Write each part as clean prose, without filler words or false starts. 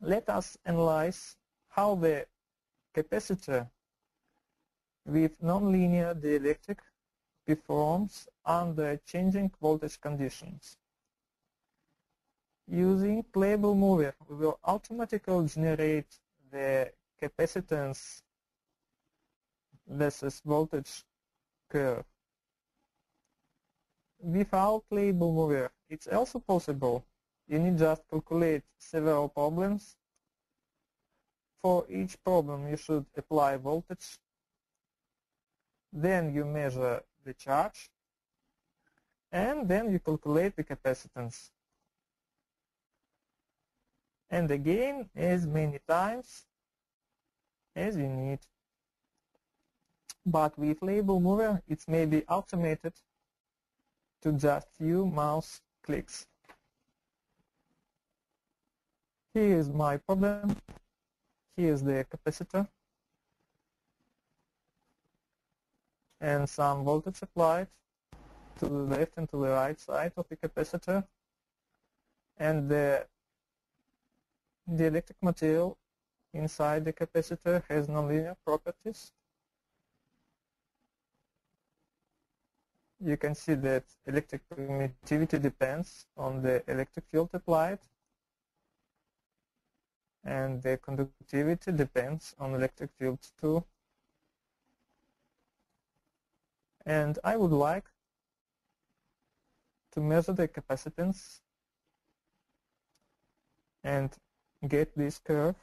let us analyze how the capacitor with nonlinear dielectric performs under changing voltage conditions. Using LabelMover, we will automatically generate the capacitance versus voltage curve. Without LabelMover, it's also possible. You need just calculate several problems. For each problem, you should apply voltage. Then you measure the charge, and then you calculate the capacitance. And again, as many times as you need. But with LabelMover, it may be automated to just few mouse clicks. Here is my problem. Here is the capacitor and some voltage applied to the left and to the right side of the capacitor, and the dielectric material inside the capacitor has nonlinear properties. You can see that electric permittivity depends on the electric field applied, and the conductivity depends on electric fields too. And I would like to measure the capacitance and get this curve.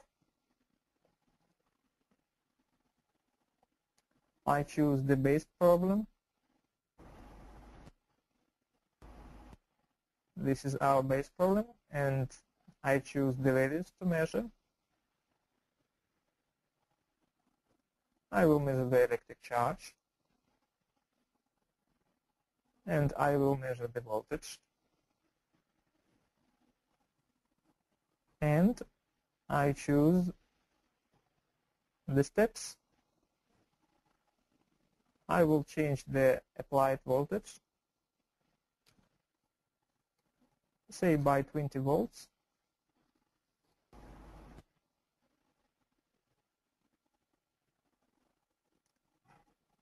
I choose the base problem. This is our base problem, and I choose the values to measure. I will measure the electric charge, and I will measure the voltage, and I choose the steps. I will change the applied voltage, say by 20 volts.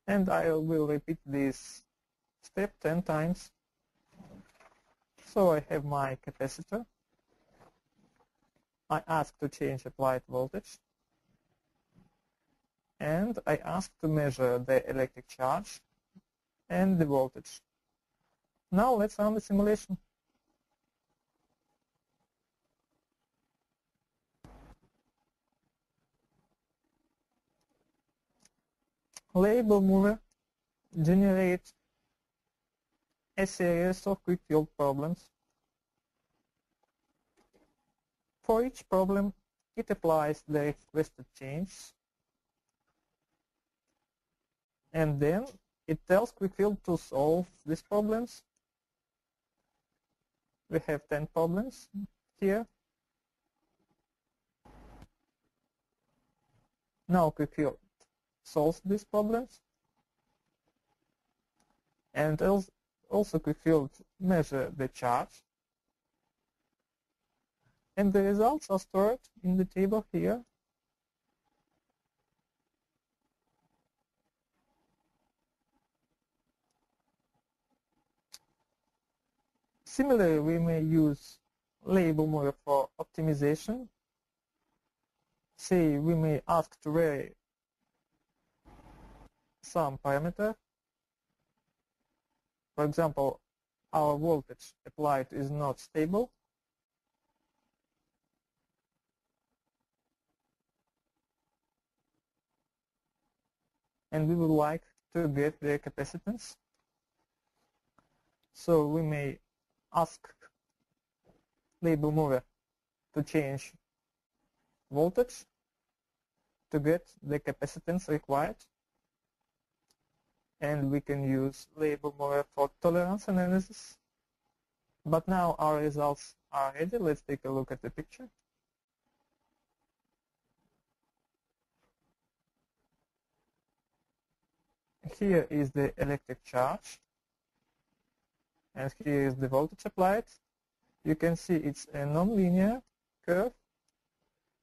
And I will repeat this step 10 times. So I have my capacitor. I ask to change applied voltage. And I ask to measure the electric charge and the voltage. Now let's run the simulation. LabelMover generates a series of quick field problems. For each problem, it applies the requested changes, and then it tells quick field to solve these problems. We have 10 problems here. Now quick field solves these problems, and also quick field measure the charge, and the results are stored in the table here. Similarly, we may use LabelMover for optimization. Say we may ask to vary some parameter. For example, our voltage applied is not stable. And we would like to get the capacitance. So we may ask LabelMover to change voltage to get the capacitance required. And we can use LabelMover for tolerance analysis. But now our results are ready. Let's take a look at the picture. Here is the electric charge, and here is the voltage applied. You can see it's a nonlinear curve,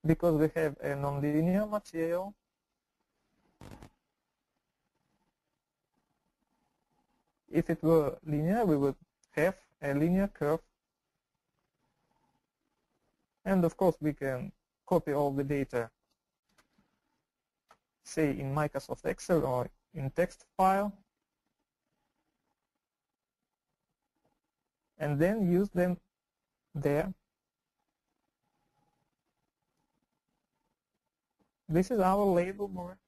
because we have a nonlinear material. If it were linear, we would have a linear curve. And of course, we can copy all the data, say in Microsoft Excel or in text file, and then use them there. This is our LabelMover.